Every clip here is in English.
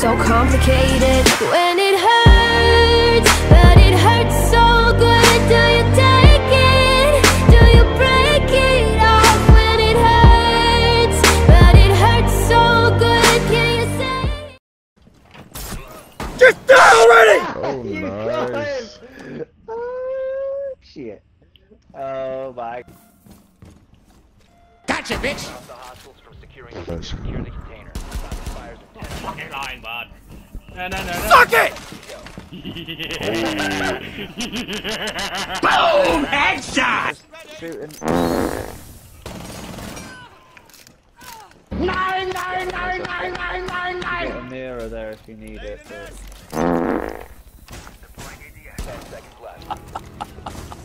so complicated. When it hurts, but it hurts so good, do you take it? Do you break it off? When it hurts, but it hurts so good, can you say? Just die already! Oh, you nice. Oh, shit. Oh, my. Gotcha, bitch! Fucking lying, bud. No. Suck it! Boom! Headshot! Nine! Nearer there if you need it. But...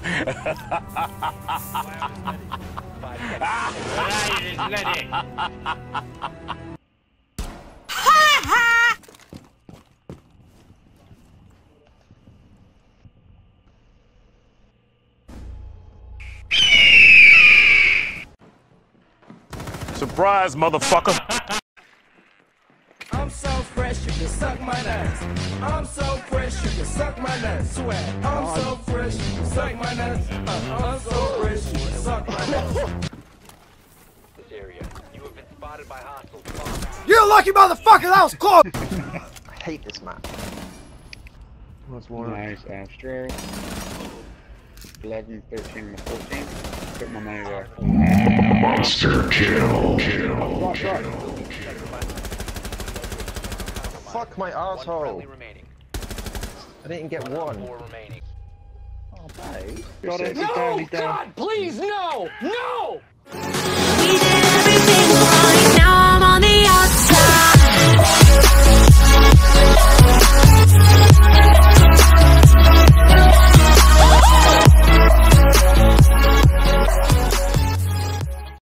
10 seconds left. Surprise, motherfucker. I'm so fresh, you can suck my nuts. I'm so fresh, you can suck my nuts. Swear, I'm so fresh, you can suck my nuts. I'm so fresh, you can suck my nuts. Area. You have been spotted by hostiles. You're lucky, motherfucker. That was close. I hate this map. What's more? Nice abstract. 11, 13, 14. Put my money there. Monster kill. Fuck my asshole. I didn't get one. Oh, babe. No, God, please, no! No! We did it.